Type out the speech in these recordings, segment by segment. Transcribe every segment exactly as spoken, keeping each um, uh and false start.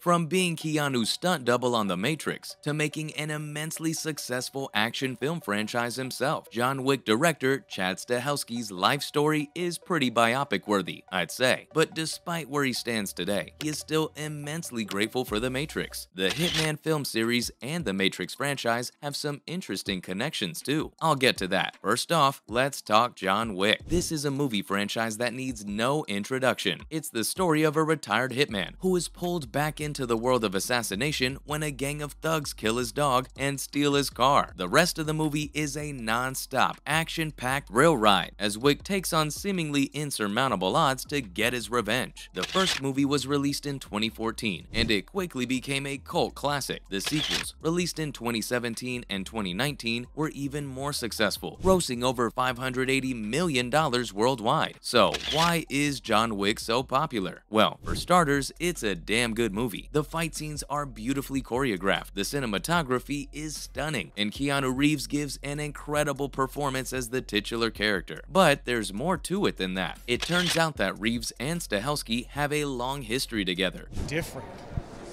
From being Keanu's stunt double on The Matrix to making an immensely successful action film franchise himself, John Wick director Chad Stahelski's life story is pretty biopic-worthy, I'd say. But despite where he stands today, he is still immensely grateful for The Matrix. The Hitman film series and The Matrix franchise have some interesting connections too. I'll get to that. First off, let's talk John Wick. This is a movie franchise that needs no introduction. It's the story of a retired hitman who is pulled back in into the world of assassination when a gang of thugs kill his dog and steal his car. The rest of the movie is a non-stop, action-packed rail ride as Wick takes on seemingly insurmountable odds to get his revenge. The first movie was released in twenty fourteen, and it quickly became a cult classic. The sequels, released in twenty seventeen and twenty nineteen, were even more successful, grossing over five hundred eighty million dollars worldwide. So, why is John Wick so popular? Well, for starters, it's a damn good movie. The fight scenes are beautifully choreographed, the cinematography is stunning, and Keanu Reeves gives an incredible performance as the titular character. But there's more to it than that. It turns out that Reeves and Stahelski have a long history together. Different.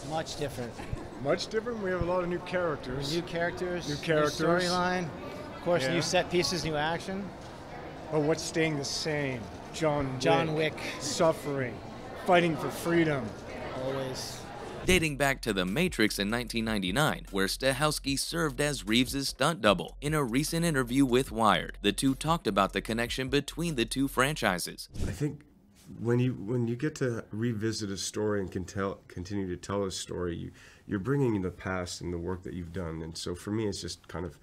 Much different. Much different? We have a lot of new characters. New characters. New characters. New storyline. Of course, yeah. New set pieces, new action. But what's staying the same? John Wick. John Wick. Suffering. Fighting for freedom. Always. Dating back to The Matrix in nineteen ninety-nine, where Stahelski served as Reeves' stunt double. In a recent interview with Wired, the two talked about the connection between the two franchises. I think when you when you get to revisit a story and can tell, continue to tell a story, you, you're bringing in the past and the work that you've done. And so for me, it's just kind of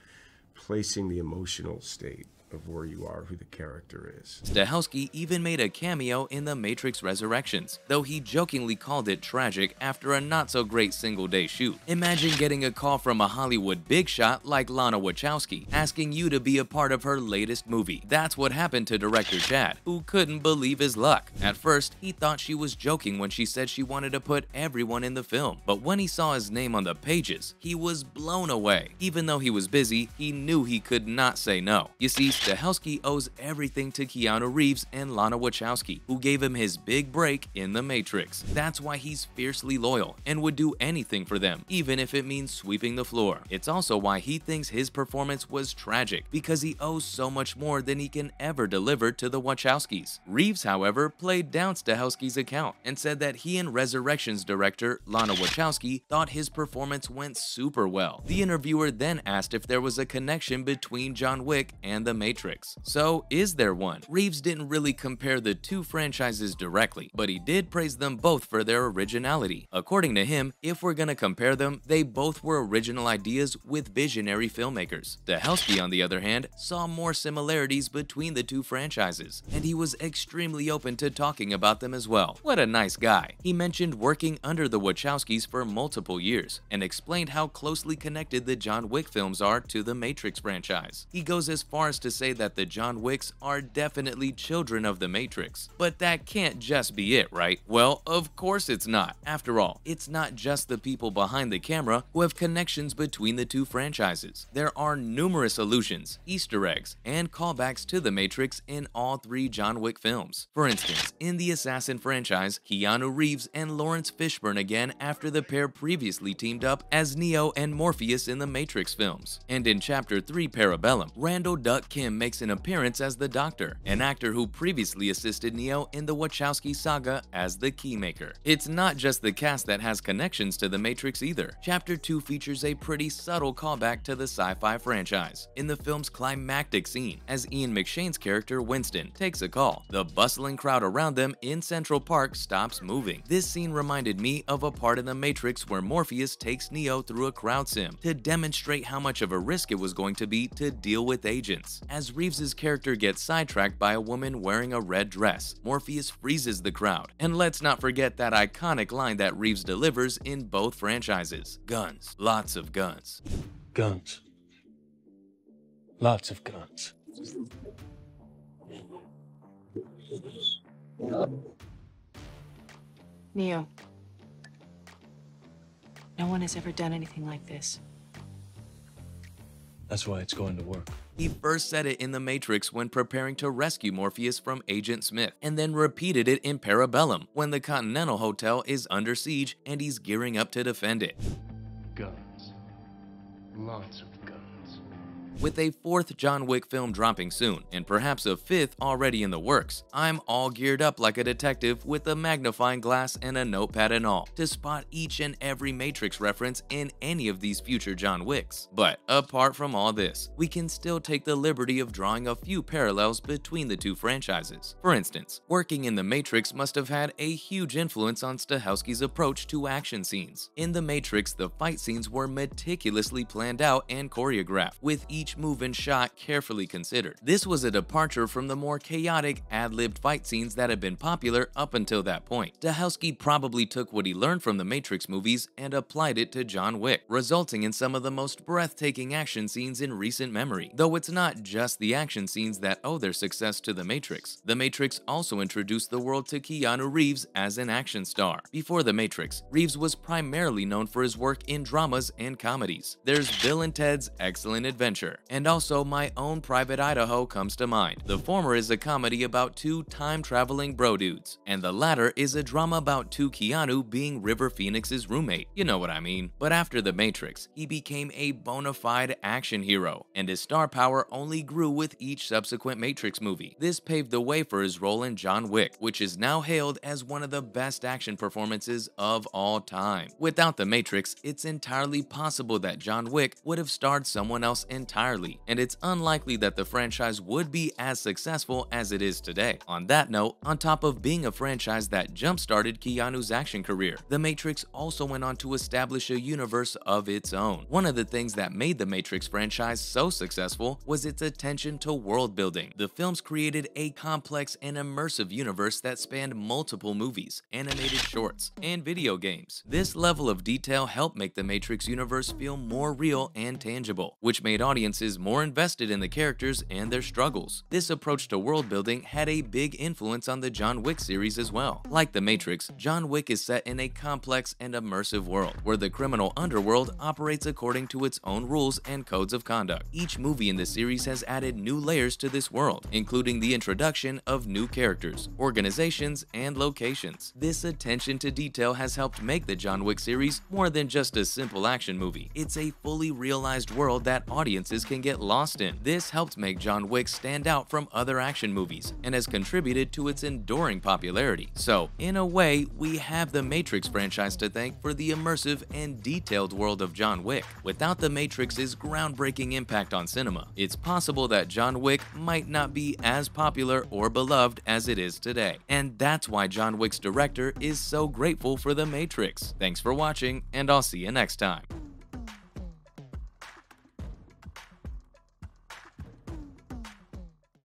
placing the emotional state of where you are, who the character is. Stahelski even made a cameo in The Matrix Resurrections, though he jokingly called it tragic after a not-so-great single-day shoot. Imagine getting a call from a Hollywood big shot like Lana Wachowski, asking you to be a part of her latest movie. That's what happened to director Chad, who couldn't believe his luck. At first, he thought she was joking when she said she wanted to put everyone in the film, but when he saw his name on the pages, he was blown away. Even though he was busy, he knew he could not say no. You see, Stahelski owes everything to Keanu Reeves and Lana Wachowski, who gave him his big break in The Matrix. That's why he's fiercely loyal and would do anything for them, even if it means sweeping the floor. It's also why he thinks his performance was tragic, because he owes so much more than he can ever deliver to the Wachowskis. Reeves, however, played down Stahelski's account and said that he and Resurrections director Lana Wachowski thought his performance went super well. The interviewer then asked if there was a connection between John Wick and The Matrix. Matrix. So, is there one? Reeves didn't really compare the two franchises directly, but he did praise them both for their originality. According to him, if we're gonna compare them, they both were original ideas with visionary filmmakers. Stahelski, on the other hand, saw more similarities between the two franchises, and he was extremely open to talking about them as well. What a nice guy. He mentioned working under the Wachowskis for multiple years, and explained how closely connected the John Wick films are to the Matrix franchise. He goes as far as to say that the John Wicks are definitely children of the Matrix. But that can't just be it, right? Well, of course it's not. After all, it's not just the people behind the camera who have connections between the two franchises. There are numerous allusions, Easter eggs, and callbacks to the Matrix in all three John Wick films. For instance, in the Assassin franchise, Keanu Reeves and Lawrence Fishburne again after the pair previously teamed up as Neo and Morpheus in the Matrix films. And in Chapter three Parabellum, Randall Duck makes an appearance as the Doctor, an actor who previously assisted Neo in the Wachowski saga as the Keymaker. It's not just the cast that has connections to The Matrix either. Chapter two features a pretty subtle callback to the sci-fi franchise. In the film's climactic scene, as Ian McShane's character Winston takes a call, the bustling crowd around them in Central Park stops moving. This scene reminded me of a part in The Matrix where Morpheus takes Neo through a crowd sim to demonstrate how much of a risk it was going to be to deal with agents. As Reeves' character gets sidetracked by a woman wearing a red dress, Morpheus freezes the crowd. And let's not forget that iconic line that Reeves delivers in both franchises. Guns. Lots of guns. Guns. Lots of guns. Neo. No one has ever done anything like this. That's why it's going to work. He first said it in The Matrix when preparing to rescue Morpheus from Agent Smith, and then repeated it in Parabellum when the Continental Hotel is under siege and he's gearing up to defend it. Guns. Lots of guns. With a fourth John Wick film dropping soon, and perhaps a fifth already in the works, I'm all geared up like a detective with a magnifying glass and a notepad and all to spot each and every Matrix reference in any of these future John Wicks. But apart from all this, we can still take the liberty of drawing a few parallels between the two franchises. For instance, working in The Matrix must have had a huge influence on Stahelski's approach to action scenes. In The Matrix, the fight scenes were meticulously planned out and choreographed, with each Each move and shot carefully considered. This was a departure from the more chaotic, ad-libbed fight scenes that had been popular up until that point. Stahelski probably took what he learned from the Matrix movies and applied it to John Wick, resulting in some of the most breathtaking action scenes in recent memory. Though it's not just the action scenes that owe their success to the Matrix. The Matrix also introduced the world to Keanu Reeves as an action star. Before the Matrix, Reeves was primarily known for his work in dramas and comedies. There's Bill and Ted's Excellent Adventure, and also My Own Private Idaho comes to mind. The former is a comedy about two time-traveling bro dudes, and the latter is a drama about two Keanu being River Phoenix's roommate. You know what I mean. But after The Matrix, he became a bona fide action hero, and his star power only grew with each subsequent Matrix movie. This paved the way for his role in John Wick, which is now hailed as one of the best action performances of all time. Without The Matrix, it's entirely possible that John Wick would have starred someone else entirely. And it's unlikely that the franchise would be as successful as it is today. On that note, on top of being a franchise that jump-started Keanu's action career, The Matrix also went on to establish a universe of its own. One of the things that made the Matrix franchise so successful was its attention to world building. The films created a complex and immersive universe that spanned multiple movies, animated shorts, and video games. This level of detail helped make the Matrix universe feel more real and tangible, which made audiences is more invested in the characters and their struggles. This approach to world building had a big influence on the John Wick series as well. Like The Matrix, John Wick is set in a complex and immersive world where the criminal underworld operates according to its own rules and codes of conduct. Each movie in the series has added new layers to this world, including the introduction of new characters, organizations, and locations. This attention to detail has helped make the John Wick series more than just a simple action movie. It's a fully realized world that audiences can get lost in. This helped make John Wick stand out from other action movies and has contributed to its enduring popularity. So, in a way, we have the Matrix franchise to thank for the immersive and detailed world of John Wick. Without the Matrix's groundbreaking impact on cinema, it's possible that John Wick might not be as popular or beloved as it is today. And that's why John Wick's director is so grateful for the Matrix. Thanks for watching, and I'll see you next time.